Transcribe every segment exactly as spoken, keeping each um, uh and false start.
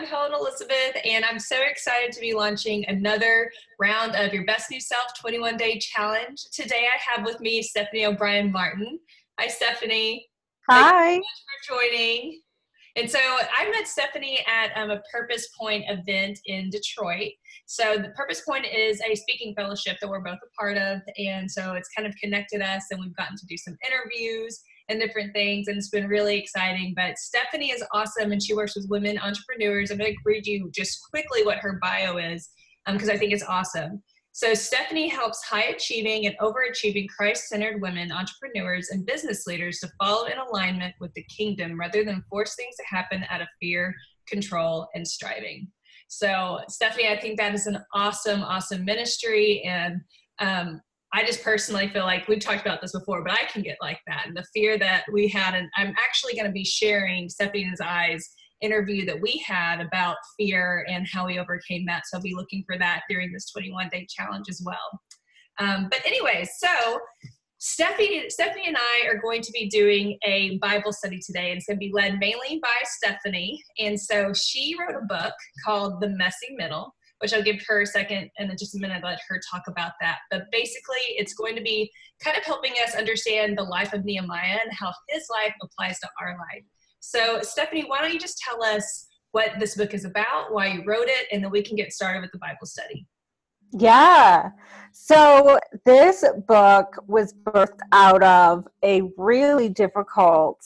I'm Helen Elizabeth, and I'm so excited to be launching another round of Your Best New Self twenty-one day Challenge. Today I have with me Stephanie O'Brien-Martin. Hi, Stephanie. Hi. Thank you so much for joining. And so I met Stephanie at um, a Purpose Point event in Detroit. So the Purpose Point is a speaking fellowship that we're both a part of, and so it's kind of connected us, and we've gotten to do some interviews and different things, and it's been really exciting. But Stephanie is awesome, and she works with women entrepreneurs. I'm going to read you just quickly what her bio is, because um, I think it's awesome. So Stephanie helps high-achieving and overachieving Christ-centered women, entrepreneurs, and business leaders to follow in alignment with the kingdom rather than force things to happen out of fear, control, and striving. So Stephanie, I think that is an awesome, awesome ministry, and um, I just personally feel like we've talked about this before, but I can get like that. And the fear that we had, and I'm actually going to be sharing Stephanie's Eyes interview that we had about fear and how we overcame that. So I'll be looking for that during this twenty-one day challenge as well. Um, but anyway, so Stephanie, Stephanie and I are going to be doing a Bible study today. It's going to be led mainly by Stephanie. And so she wrote a book called The Messy Middle, which I'll give her a second and in just a minute, let her talk about that. But basically, it's going to be kind of helping us understand the life of Nehemiah and how his life applies to our life. So Stephanie, why don't you just tell us what this book is about, why you wrote it, and then we can get started with the Bible study. Yeah. So this book was birthed out of a really difficult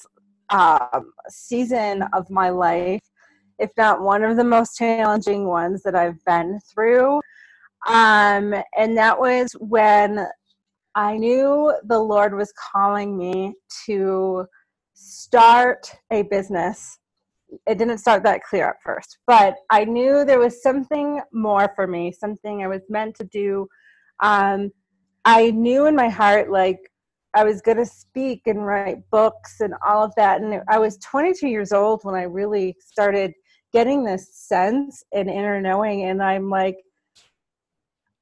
um, season of my life, if not one of the most challenging ones that I've been through. Um, and that was when I knew the Lord was calling me to start a business. It didn't start that clear at first, but I knew there was something more for me, something I was meant to do. Um, I knew in my heart, like, I was going to speak and write books and all of that. And I was twenty-two years old when I really started getting this sense and inner knowing. And I'm like,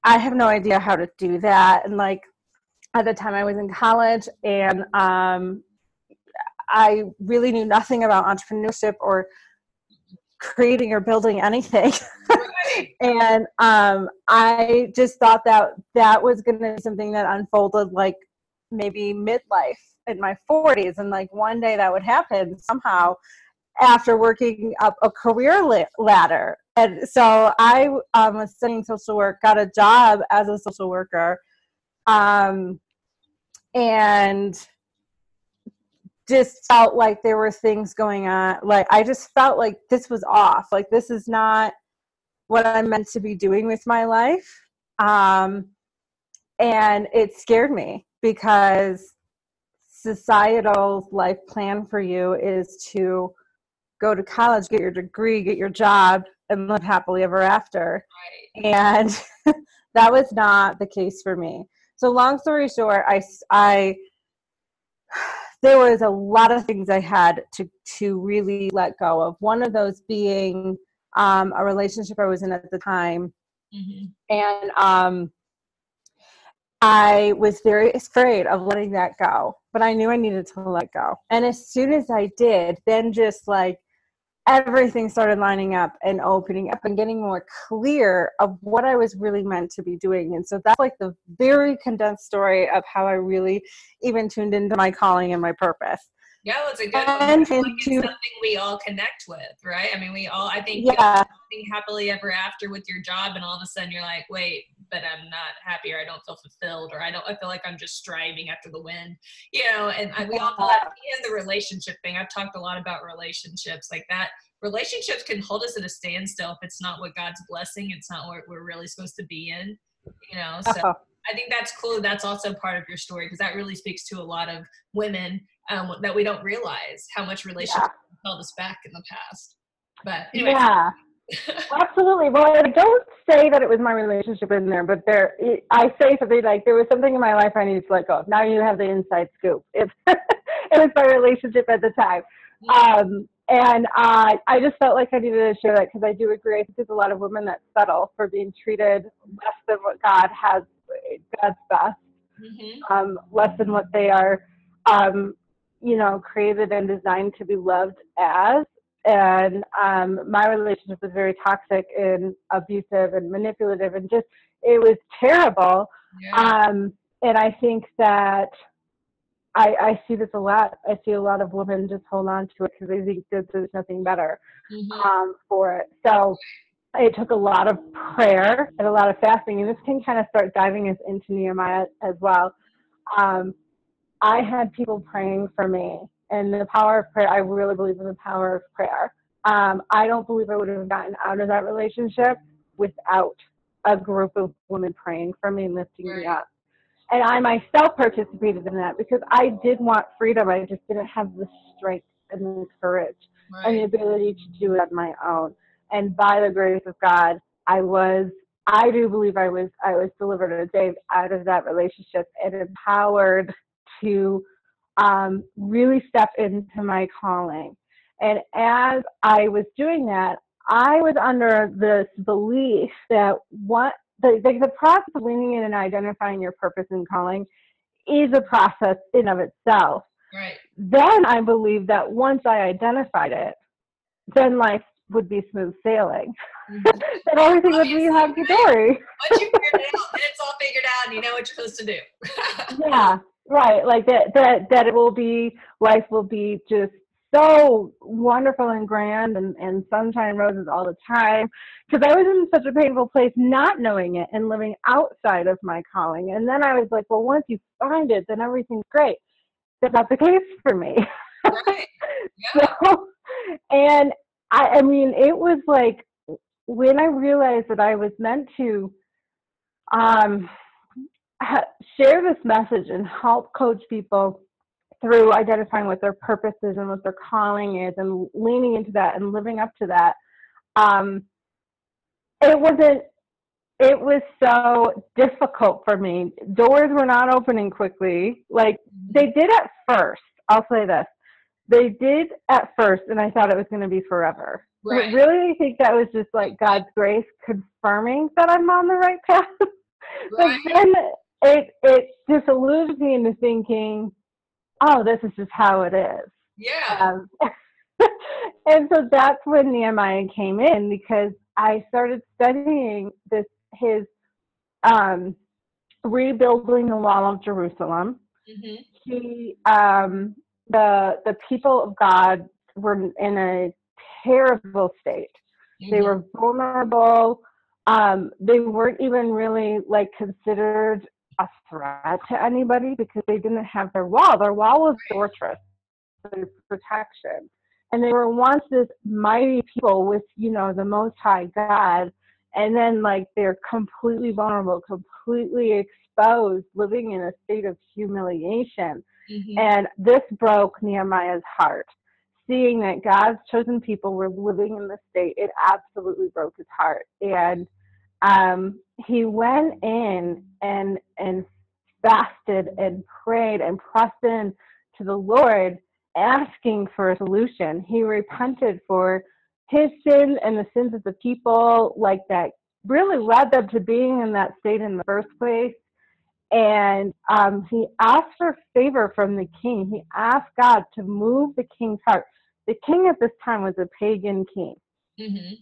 I have no idea how to do that. And like, at the time I was in college, and um, I really knew nothing about entrepreneurship or creating or building anything. And um, I just thought that that was going to be something that unfolded like maybe midlife in my forties. And like one day that would happen somehow after working up a career la- ladder. And so I um, was studying social work, got a job as a social worker, um, and just felt like there were things going on. Like, I just felt like this was off. Like, this is not what I'm meant to be doing with my life. Um, and it scared me, because societal life plan for you is to go to college, get your degree, get your job, and live happily ever after. Right. And that was not the case for me. So long story short, I, I, there was a lot of things I had to, to really let go of. One of those being um, a relationship I was in at the time. Mm-hmm. And, um, I was very afraid of letting that go, but I knew I needed to let go. And as soon as I did, then just like everything started lining up and opening up and getting more clear of what I was really meant to be doing. And so that's like the very condensed story of how I really even tuned into my calling and my purpose. Yeah, well, it's a good and one. Like, into, it's something we all connect with, right? I mean, we all, I think, yeah, you know, happily ever after with your job, and all of a sudden you're like, wait, but I'm not happy, or I don't feel fulfilled, or I don't, I feel like I'm just striving after the wind, you know, and I, we all feel that. And the relationship thing, I've talked a lot about relationships like that. Relationships can hold us at a standstill if it's not what God's blessing, it's not what we're really supposed to be in, you know, so. Uh-huh. I think that's cool. That's also part of your story, because that really speaks to a lot of women um, that we don't realize how much relationships yeah. held us back in the past. But anyway. Yeah, absolutely. Well, I don't say that it was my relationship in there, but there, I say something like, there was something in my life I needed to let go of. Now you have the inside scoop. It, it was my relationship at the time. Yeah. Um, and uh, I just felt like I needed to share that, because I do agree. I think there's a lot of women that settle for being treated less than what God has God's best, mm-hmm. um, less than what they are, um, you know, created and designed to be loved as. And um, my relationship was very toxic and abusive and manipulative, and just, it was terrible. Yeah. Um, and I think that I, I see this a lot. I see a lot of women just hold on to it because they think that there's nothing better mm-hmm. um, for it. So it took a lot of prayer and a lot of fasting. And this can kind of start diving us into Nehemiah as well. Um, I had people praying for me. And the power of prayer, I really believe in the power of prayer. Um, I don't believe I would have gotten out of that relationship without a group of women praying for me and lifting me up. And I myself participated in that because I did want freedom. I just didn't have the strength and the courage right. and the ability to do it on my own. And by the grace of God, I was, I do believe I was, I was delivered and saved out of that relationship and empowered to Um, really step into my calling. And as I was doing that, I was under this belief that what the, the, the process of leaning in and identifying your purpose and calling is a process in of itself. Right. Then I believed that once I identified it, then life would be smooth sailing. Mm-hmm. That everything would be hunky dory. Once you figure it out, then it's all figured out and you know what you're supposed to do. Yeah. Right, like that, that, that it will be, life will be just so wonderful and grand and, and sunshine roses all the time. Because I was in such a painful place not knowing it and living outside of my calling. And then I was like, well, once you find it, then everything's great. That's not the case for me. Right. Yeah. So, and I, I mean, it was like when I realized that I was meant to, um, share this message and help coach people through identifying what their purpose is and what their calling is and leaning into that and living up to that. Um, it wasn't, it was so difficult for me. Doors were not opening quickly. Like they did at first, I'll say this. They did at first and I thought it was going to be forever. Right. But really, I think that was just like God's grace confirming that I'm on the right path. Right. But then It it disillusioned me into thinking, oh, this is just how it is. Yeah. Um, and so that's when Nehemiah came in, because I started studying this his um, rebuilding the wall of Jerusalem. Mm-hmm. He um, the the people of God were in a terrible state. Mm-hmm. They were vulnerable. Um, they weren't even really like considered a threat to anybody because they didn't have their wall. Their wall was a fortress, their protection. And they were once this mighty people with, you know, the Most High God. And then like they're completely vulnerable, completely exposed, living in a state of humiliation. Mm-hmm. And this broke Nehemiah's heart. Seeing that God's chosen people were living in the state, it absolutely broke his heart. And um, he went in and and fasted and prayed and pressed in to the Lord, asking for a solution. He repented for his sins and the sins of the people, like that really led them to being in that state in the first place. And um, he asked for favor from the king. He asked God to move the king's heart. The king at this time was a pagan king. Mm-hmm.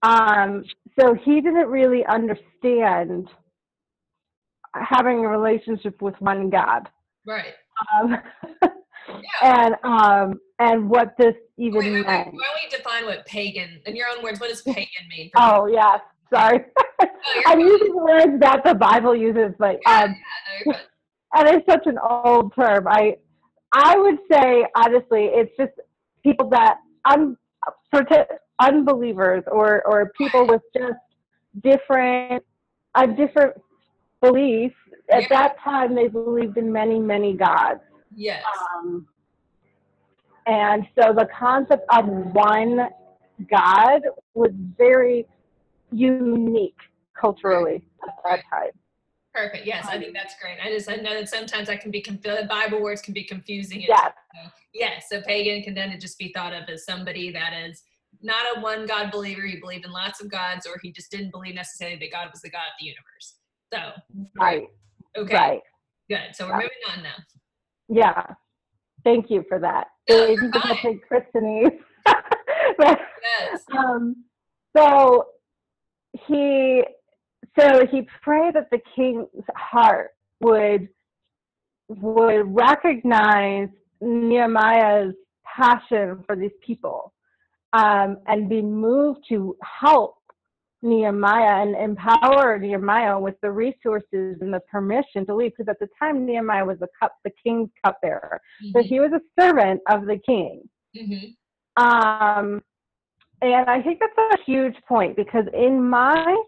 Um, so he didn't really understand having a relationship with one God. Right. Um, yeah. And um, and what this even wait, wait, meant. Wait, wait. Why don't we define what pagan, in your own words, what does pagan mean? Oh, yes. Sorry. No, I'm using words that the Bible uses, but um, yeah, and it's such an old term. I I would say, honestly, it's just people that un, unbelievers or, or people with just different, a different belief. At yeah. that time, they believed in many, many gods. Yes. Um, and so the concept of one God was very unique culturally at that time. Perfect. Yes, I think that's great. I just I know that sometimes I can be the Bible words can be confusing. Yes. So, yes. So pagan can then just be thought of as somebody that is not a one God believer. He believed in lots of gods, or he just didn't believe necessarily that God was the God of the universe. So right. Okay. Right. Good. So we're yeah. moving on now. Yeah. Thank you for that. Thank you for that, Kristine. but, yes. um, so he, so he prayed that the king's heart would, would recognize Nehemiah's passion for these people, um, and be moved to help Nehemiah and empower Nehemiah with the resources and the permission to lead, because at the time Nehemiah was the cup, the king's cupbearer, mm-hmm. so he was a servant of the king. Mm-hmm. Um, and I think that's a huge point, because in my,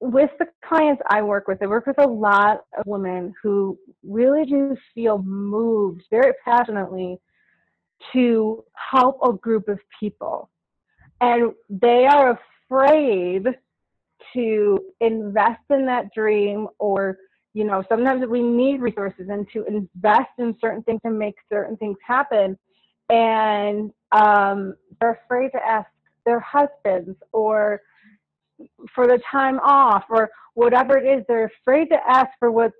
with the clients I work with, I work with a lot of women who really do feel moved very passionately to help a group of people, and they are a afraid to invest in that dream, or, you know, sometimes we need resources and to invest in certain things and make certain things happen. And um, they're afraid to ask their husbands or for the time off or whatever it is. They're afraid to ask for what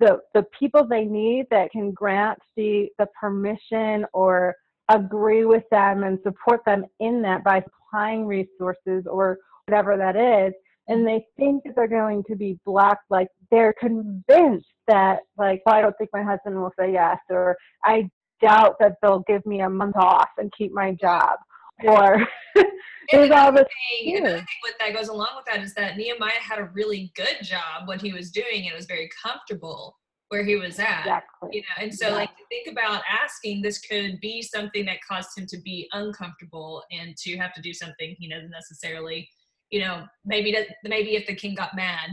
the, the people they need that can grant the, the permission or agree with them and support them in that by supplying resources or whatever that is, and they think that they're going to be blocked. Like, they're convinced that, like, well, I don't think my husband will say yes, or I doubt that they'll give me a month off and keep my job, or there's all this thing. Another thing with that goes along with that is that Nehemiah had a really good job when he was doing it. It was very comfortable where he was at, exactly. you know, and so yeah. like to think about asking, this could be something that caused him to be uncomfortable and to have to do something he doesn't necessarily, you know, maybe that, maybe if the king got mad,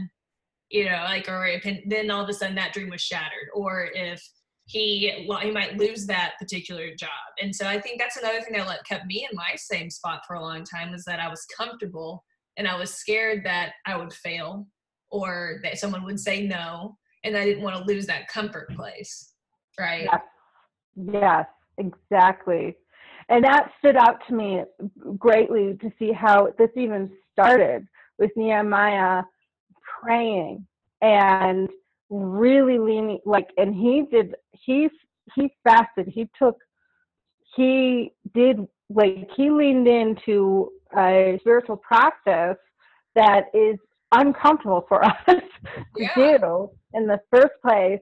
you know, like, or if then all of a sudden that dream was shattered, or if he, well, he might lose that particular job. And so I think that's another thing that kept me in my same spot for a long time, was that I was comfortable and I was scared that I would fail or that someone would say no. And I didn't want to lose that comfort place, right? Yes. yes, exactly. And that stood out to me greatly to see how this even started with Nehemiah praying and really leaning, like, and he did, he, he fasted, he took, he did, like, he leaned into a spiritual practice that is uncomfortable for us to yeah. do in the first place,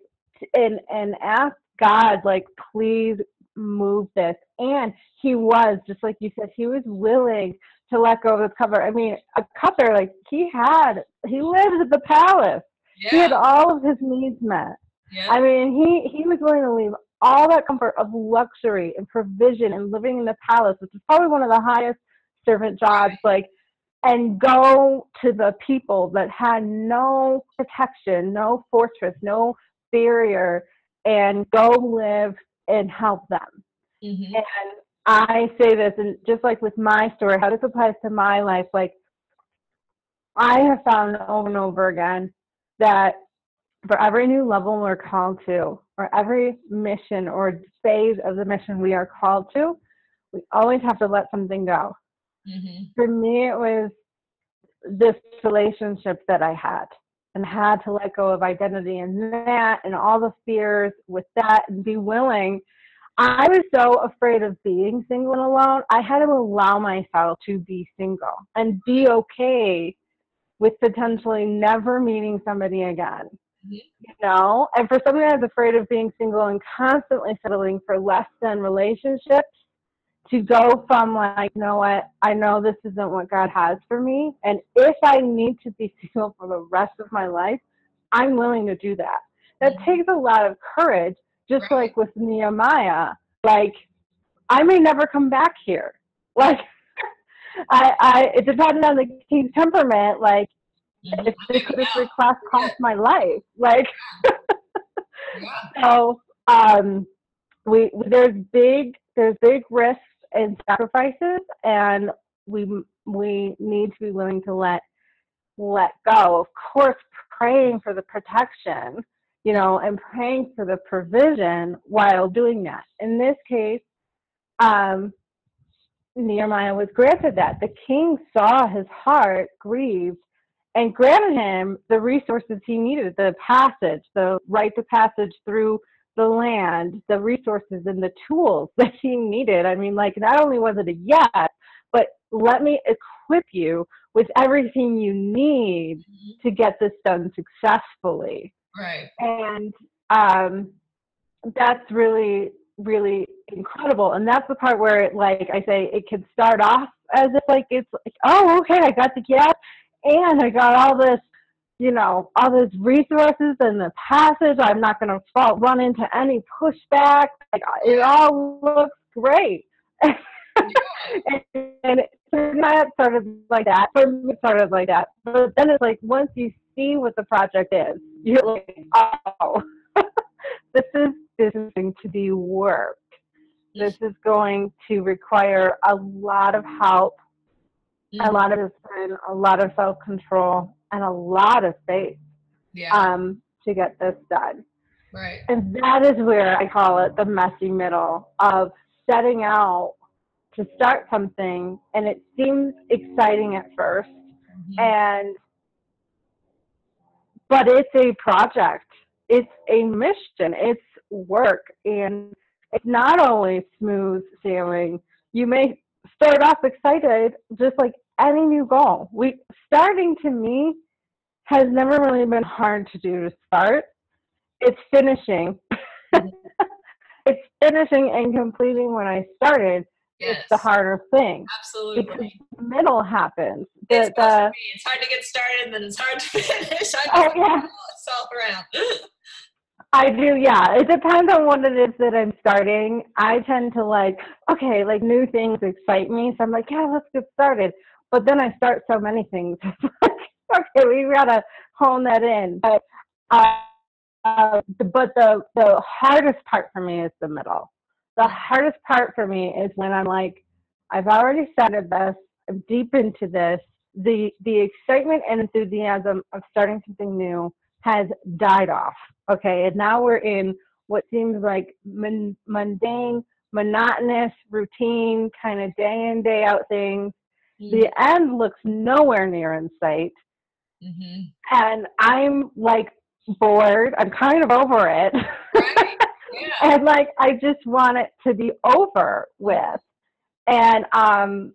and and ask God, like, please move this. And he was, just like you said, he was willing to let go of the cover. I mean, a cupbearer, like, he had, he lived at the palace. Yeah. He had all of his needs met. Yeah. I mean, he, he was willing to leave all that comfort of luxury and provision and living in the palace, which is probably one of the highest servant jobs, like, and go to the people that had no protection, no fortress, no barrier, and go live and help them. Mm-hmm. And I say this, and just like with my story, how this applies to my life, like, I have found over and over again that for every new level we're called to, or every mission or phase of the mission we are called to, we always have to let something go. Mm-hmm. For me, it was this relationship that I had, and had to let go of identity and that and all the fears with that, and be willing. I was so afraid of being single and alone. I had to allow myself to be single and be okay with potentially never meeting somebody again. Mm-hmm. You know, and for somebody that's afraid of being single and constantly settling for less than relationships, to go from, like, you know what, I know this isn't what God has for me, and if I need to be single for the rest of my life, I'm willing to do that. That mm-hmm. takes a lot of courage, just right. like with Nehemiah. Like, I may never come back here. Like, I, I, it depends on the king's temperament. Like, mm-hmm. if this, this request cost yeah. my life, like, yeah. so um, we there's big there's big risks and sacrifices, and we we need to be willing to let let go. Of course, praying for the protection, you know, and praying for the provision while doing that. In this case, um, Nehemiah was granted that. The king saw his heart grieved and granted him the resources he needed, the passage, the right to passage through the land, the resources and the tools that he needed. I mean, like, not only was it a yes, let me equip you with everything you need to get this done successfully. Right. And um, that's really, really incredible. And that's the part where it, like I say, it can start off as if like, it's like, oh, okay, I got the gap and I got all this, you know, all those resources and the passage. I'm not going to fall, run into any pushback. Like, it all looks great. Yeah. and, and it not sort of like that. For me, it started like that. But then it's like, once you see what the project is, you're like, oh, this is, this is going to be work. This is going to require a lot of help, mm-hmm. a lot of discipline, a lot of self-control, and a lot of faith yeah. um, to get this done. Right. And that is where I call it the messy middle of setting out to start something, and it seems exciting at first, mm-hmm. and but it's a project. It's a mission. It's work, and it's not always smooth sailing. You may start off excited, just like any new goal. We starting to me has never really been hard to do to start. It's finishing. It's finishing and completing when I started. Yes. It's the harder thing. Absolutely. Because the middle happens. It's, the, the, it's hard to get started and then it's hard to finish. I oh, yeah. It's all around. I do, yeah. It depends on what it is that I'm starting. I tend to like, okay, like new things excite me. So I'm like, yeah, let's get started. But then I start so many things. Okay, we gotta hone that in. But, uh, uh, but the, the hardest part for me is the middle. The hardest part for me is when I'm like, I've already started this, I'm deep into this. The the excitement and enthusiasm of starting something new has died off. Okay, and now we're in what seems like mon- mundane, monotonous, routine, kind of day in, day out things. Mm-hmm. The end looks nowhere near in sight. Mm-hmm. And I'm like bored. I'm kind of over it. Right. Yeah. And like, I just want it to be over with. And, um,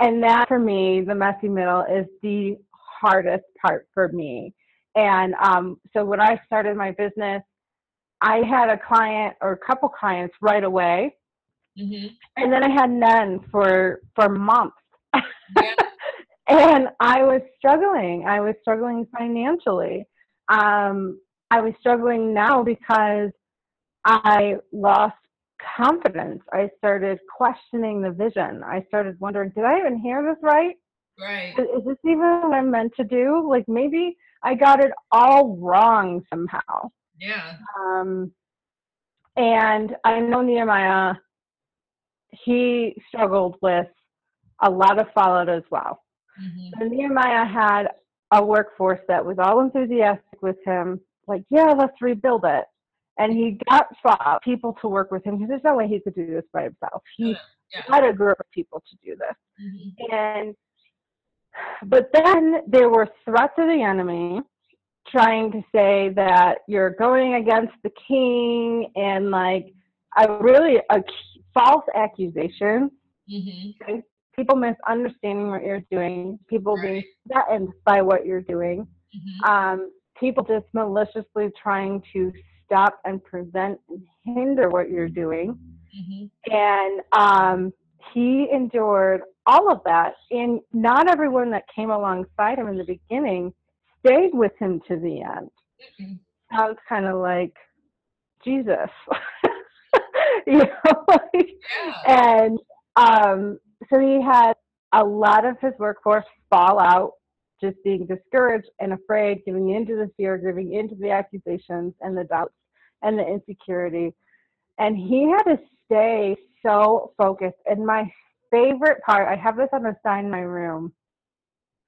and that for me, the messy middle is the hardest part for me. And, um, so when I started my business, I had a client or a couple clients right away. Mm-hmm. And then I had none for, for months. Yeah. And I was struggling. I was struggling financially. Um, I was struggling now because I lost confidence. I started questioning the vision. I started wondering, did I even hear this right? Right. Is this even what I'm meant to do? Like, maybe I got it all wrong somehow. Yeah. Um, and I know Nehemiah, he struggled with a lot of fallout as well. Mm-hmm. So Nehemiah had a workforce that was all enthusiastic with him. Like, yeah, let's rebuild it. And he got people to work with him because there's no way he could do this by himself. He yeah. had a group of people to do this. Mm-hmm. And, but then there were threats of the enemy trying to say that you're going against the king and like a really a false accusation. Mm-hmm. Okay? People misunderstanding what you're doing. People right. being threatened by what you're doing. Mm-hmm. Um, people just maliciously trying to stop and prevent and hinder what you're doing. Mm-hmm. And um, he endured all of that. And not everyone that came alongside him in the beginning stayed with him to the end. Mm-hmm. Sounds kind of like Jesus. You know? Yeah. And um, so he had a lot of his workforce fall out, just being discouraged and afraid, giving into the fear, giving into the accusations and the doubts and the insecurity. And he had to stay so focused. And my favorite part, I have this on a sign in my room.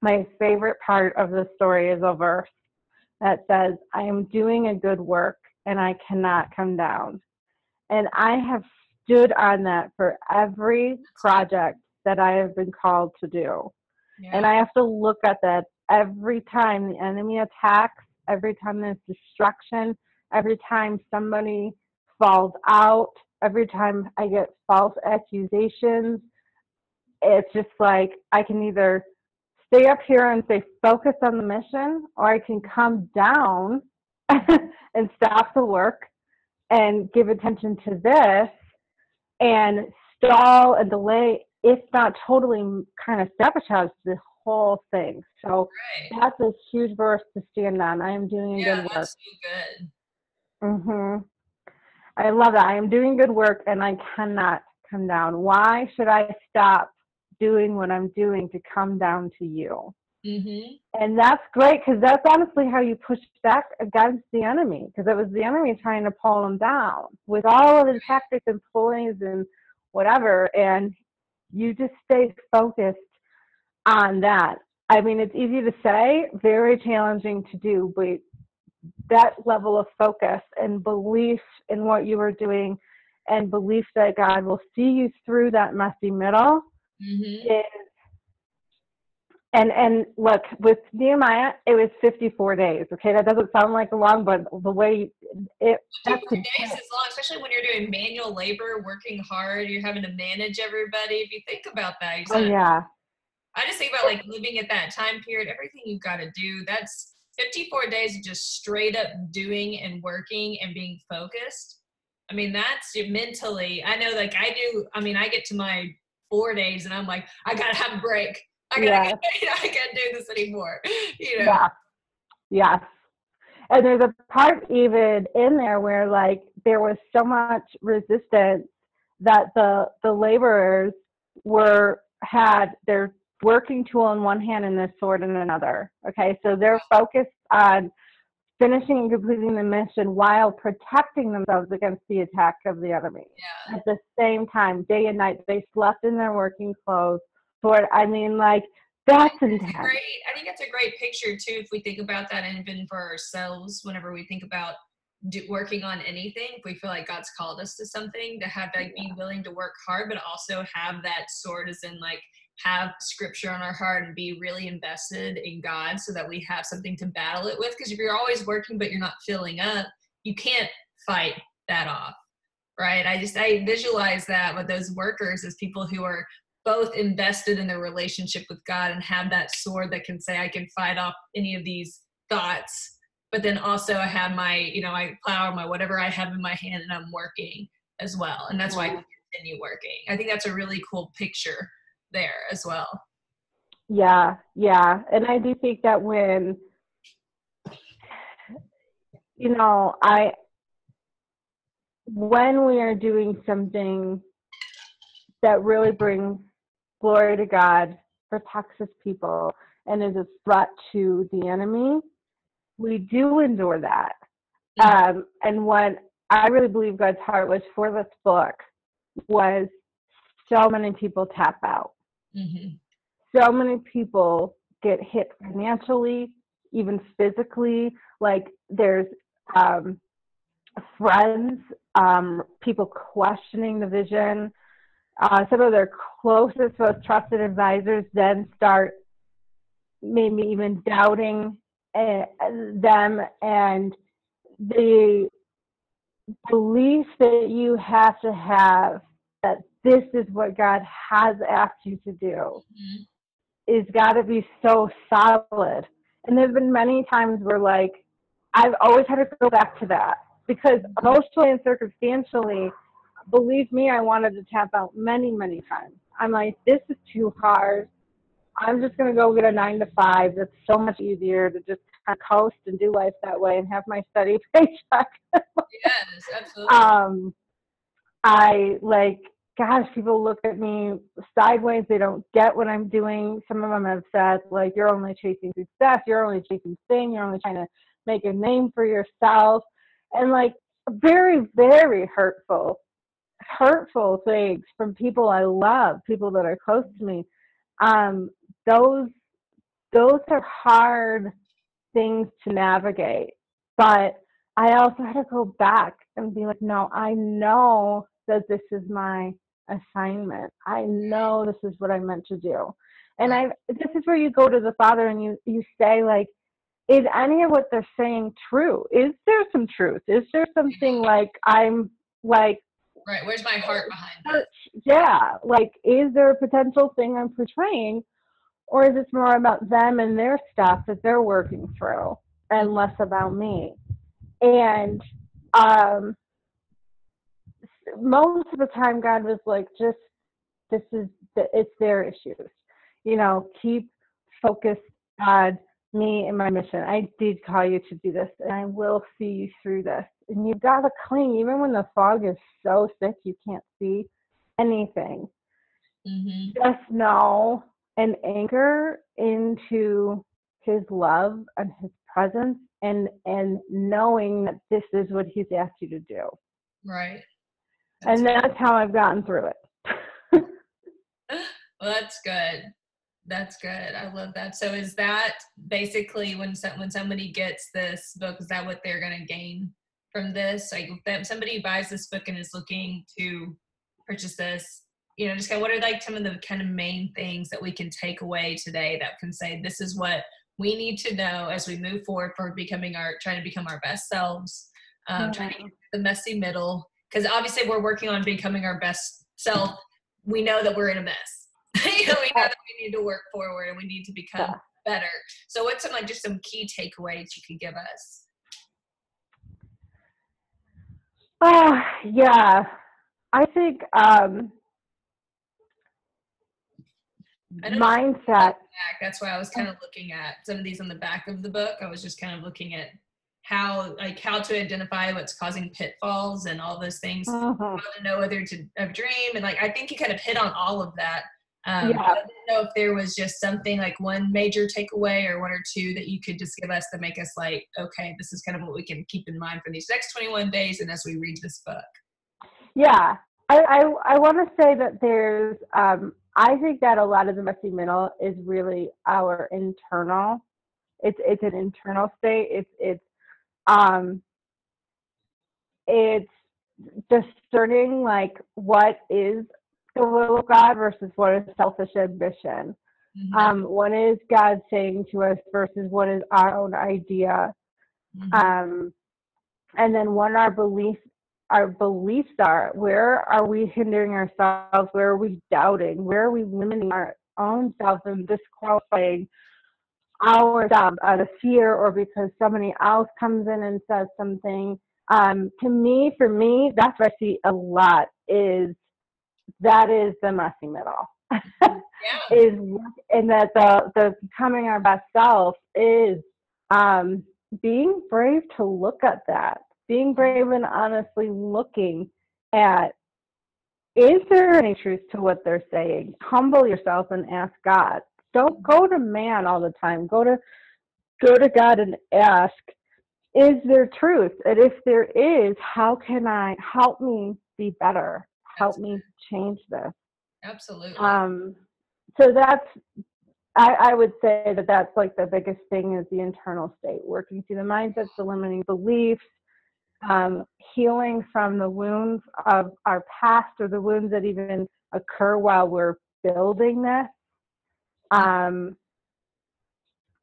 My favorite part of the story is a verse that says, I am doing a good work and I cannot come down. And I have stood on that for every project that I have been called to do. Yeah. And I have to look at that every time the enemy attacks, every time there's destruction, every time somebody falls out, every time I get false accusations, it's just like I can either stay up here and stay focused on the mission, or I can come down and stop the work and give attention to this and stall and delay, if not totally kind of sabotage this whole thing. So right. That's a huge verse to stand on. I am doing yeah, good work. That's so good. Mm-hmm. I love that. I am doing good work and I cannot come down. Why should I stop doing what I'm doing to come down to you? Mm-hmm. And that's great, because that's honestly how you push back against the enemy, because it was the enemy trying to pull him down with all of the tactics and pulleys and whatever, and you just stay focused on that. I mean, it's easy to say, very challenging to do, but that level of focus and belief in what you are doing and belief that God will see you through that messy middle mm-hmm. is And and look, with Nehemiah, it was fifty-four days. Okay, that doesn't sound like long, but the way it fifty-four days is long, especially when you're doing manual labor, working hard, you're having to manage everybody. If you think about that, you said, oh yeah. I just think about like living at that time period, everything you've got to do. That's fifty-four days of just straight up doing and working and being focused. I mean, that's mentally. I know, like I do. I mean, I get to my four days and I'm like, I gotta have a break. I gotta, yes. you know, I can't do this anymore. You know? Yeah. Yes. And there's a part even in there where like there was so much resistance that the the laborers were had their working tool in one hand and their sword in another. Okay, so they're focused on finishing and completing the mission while protecting themselves against the attack of the enemy. Yeah. At the same time, day and night, they slept in their working clothes. I mean, like, that's intense. Great. I think that's a great picture, too, if we think about that, and even for ourselves, whenever we think about do, working on anything, if we feel like God's called us to something, to have, like, yeah. be willing to work hard, but also have that sword as in, like, have scripture on our heart and be really invested in God so that we have something to battle it with. Because if you're always working but you're not filling up, you can't fight that off, right? I just, I visualize that with those workers as people who are both invested in their relationship with God and have that sword that can say, I can fight off any of these thoughts, but then also I have my, you know, my plow or my whatever I have in my hand and I'm working as well. And that's why I can continue working. I think that's a really cool picture there as well. Yeah. Yeah. And I do think that when, you know, I, when we are doing something that really brings glory to God, protects His people, and is a threat to the enemy, we do endure that. Mm-hmm. Um, and what I really believe God's heart was for this book was so many people tap out. Mm-hmm. So many people get hit financially, even physically. Like there's um, friends, um, people questioning the vision. Uh, some of their closest, most trusted advisors then start maybe even doubting uh, them, and the belief that you have to have that this is what God has asked you to do mm-hmm. is got to be so solid. And there's been many times where, like, I've always had to go back to that because emotionally and circumstantially, believe me, I wanted to tap out many, many times. I'm like, this is too hard. I'm just going to go get a nine to five. That's so much easier to just kind of coast and do life that way and have my steady paycheck. Yes, absolutely. Um, I like, gosh, people look at me sideways. They don't get what I'm doing. Some of them have said, like, you're only chasing success. You're only chasing fame. You're only trying to make a name for yourself. And like, very, very hurtful. hurtful things from people I love, people that are close to me. Um, those, those are hard things to navigate, but I also had to go back and be like, no, I know that this is my assignment. I know this is what I meant to do. And I, this is where you go to the Father and you, you say like, is any of what they're saying true? Is there some truth? Is there something like I'm like, Right. Where's my heart behind that? Yeah. Like, is there a potential thing I'm portraying, or is it more about them and their stuff that they're working through and less about me? And um, most of the time God was like, just, this is, the, it's their issues. You know, keep focused on me and my mission. I did call you to do this, and I will see you through this. And you've got to cling, even when the fog is so thick you can't see anything. Mm-hmm. Just know and anchor into his love and his presence, and and knowing that this is what he's asked you to do. Right. That's and that's good. How I've gotten through it. Well, that's good. That's good. I love that. So is that basically when so, when somebody gets this book, is that what they're going to gain from this? Like, if somebody buys this book and is looking to purchase this, you know, just kind of, what are like some of the kind of main things that we can take away today that can say, this is what we need to know as we move forward for becoming our, trying to become our best selves, um, mm-hmm. trying to get the messy middle. Because obviously we're working on becoming our best self. We know that we're in a mess. You know, we know that we need to work forward and we need to become yeah. better. So what's some, like, just some key takeaways you could give us? Uh, yeah, I think um, I mindset. That's why I was kind of looking at some of these on the back of the book. I was just kind of looking at how, like, how to identify what's causing pitfalls and all those things. Uh-huh. How to know whether to dream. And, like, I think you kind of hit on all of that. Um, yeah. I don't know if there was just something like one major takeaway or one or two that you could just give us to make us like, okay, this is kind of what we can keep in mind for these next twenty-one days and as we read this book. Yeah, I I, I want to say that there's, um, I think that a lot of the messy middle is really our internal. It's it's an internal state. It's it's um it's discerning like what is the will of God versus what is selfish ambition. Mm-hmm. Um, what is God saying to us versus what is our own idea? Mm-hmm. Um, and then what our beliefs, our beliefs are. Where are we hindering ourselves? Where are we doubting? Where are we limiting our own self and disqualifying ourselves out of fear or because somebody else comes in and says something? Um, to me, for me, that's what I see a lot is that is the messy middle. Yeah. Is and that the the becoming our best self is um, being brave to look at that, being brave and honestly looking at, is there any truth to what they're saying? Humble yourself and ask God. Don't go to man all the time. Go to go to God and ask, is there truth? And if there is, how can I help me be better? Help me change this. Absolutely. Um, so that's, I, I would say that that's like the biggest thing is the internal state, working through the mindsets, the limiting beliefs, um, healing from the wounds of our past or the wounds that even occur while we're building this. Um,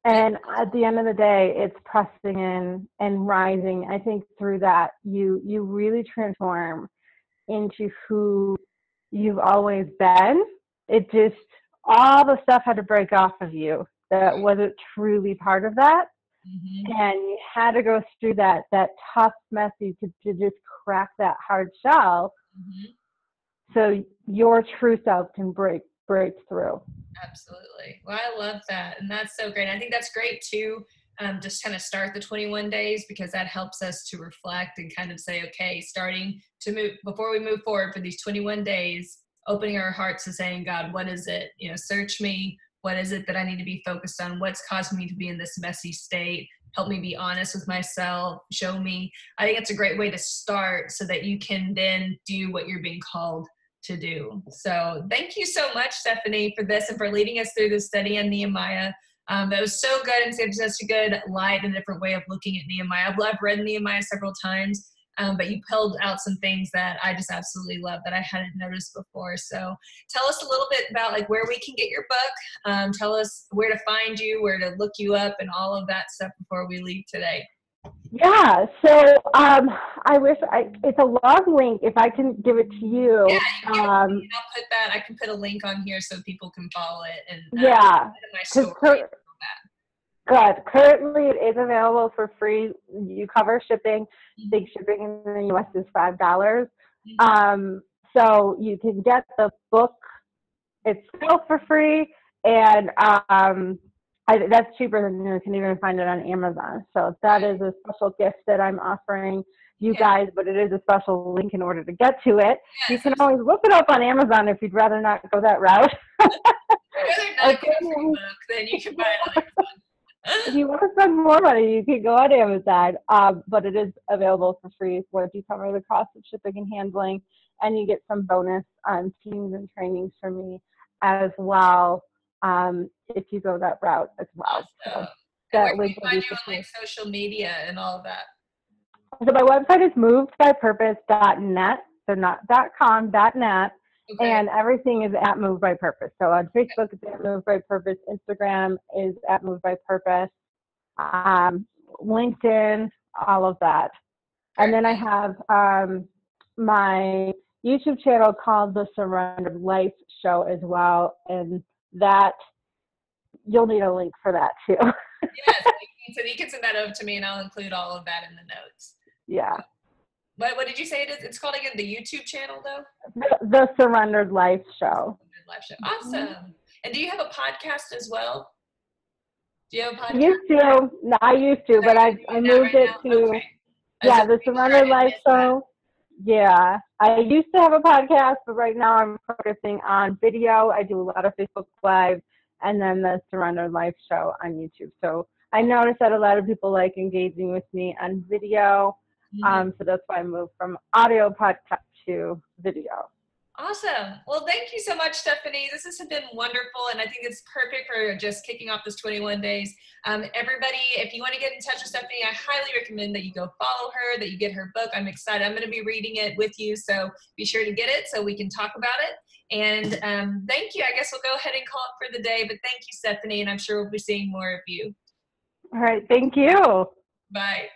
and at the end of the day, it's pressing in and rising. I think through that, you you really transform into who you've always been. It just, all the stuff had to break off of you that wasn't truly part of that. Mm-hmm. And you had to go through that, that tough, messy, to, to just crack that hard shell. Mm-hmm. So your true self can break, break through. Absolutely. Well, I love that. And that's so great. I think that's great too. Um, just kind of start the twenty-one days because that helps us to reflect and kind of say, okay, starting to move before we move forward for these twenty-one days, opening our hearts to saying, God, what is it? You know, search me. What is it that I need to be focused on? What's caused me to be in this messy state? Help me be honest with myself. Show me. I think it's a great way to start so that you can then do what you're being called to do. So thank you so much, Stephanie, for this and for leading us through this study on Nehemiah. Um, that was so good and gave such a good light and a different way of looking at Nehemiah. I've, I've read Nehemiah several times, um, but you pulled out some things that I just absolutely love that I hadn't noticed before. So tell us a little bit about like where we can get your book. Um, tell us where to find you, where to look you up, and all of that stuff before we leave today. Yeah, so um, I wish I, it's a long link if I can give it to you. Yeah, you can, um, I'll put that, I can put a link on here so people can follow it. And uh, yeah, my story cur- that. Good. Currently it is available for free. You cover shipping. Mm-hmm. Big shipping in the U S is five dollars. Mm-hmm. Um, so you can get the book itself for free, and um, I, that's cheaper than you can even find it on Amazon. So that is a special gift that I'm offering you yeah. guys, but it is a special link in order to get to it. Yeah, you can so always look it up on Amazon if you'd rather not go that route. Rather not okay. go to book, then you can buy it on Amazon. If you want to spend more money, you can go on Amazon, um, but it is available for free once you cover the cost of shipping and handling, and you get some bonus um, teams and trainings from me as well. Um, if you go that route as well. Awesome. So that we find you on like social media and all of that. So my website is moved by purpose dot net, so not .com, .net, okay. And everything is at Moved by Purpose. So on Facebook, okay. It's at Moved by Purpose. Instagram is at Moved by Purpose. Um, LinkedIn, all of that. And then I have um, my YouTube channel called The Surrendered Life Show as well, and that you'll need a link for that too. Yes, so you can send that over to me and I'll include all of that in the notes. Yeah. But what did you say it is? It's called again, the YouTube channel though? The, the Surrendered Life Show. Surrendered Life Show. Awesome. Mm-hmm. And do you have a podcast as well? Do you have a podcast? I used to. No, I used to, but I, I moved it to, okay. yeah, the Surrendered Life Show. Yeah, I used to have a podcast, but right now I'm focusing on video. I do a lot of Facebook Live and then the Surrendered Life Show on YouTube. So I noticed that a lot of people like engaging with me on video. Mm-hmm. Um, so that's why I moved from audio podcast to video. Awesome. Well, thank you so much, Stephanie. This has been wonderful, and I think it's perfect for just kicking off this twenty-one days. Um, everybody, if you want to get in touch with Stephanie, I highly recommend that you go follow her, that you get her book. I'm excited. I'm going to be reading it with you, so be sure to get it so we can talk about it. And um, thank you. I guess we'll go ahead and call it for the day, but thank you, Stephanie, and I'm sure we'll be seeing more of you. All right. Thank you. Bye.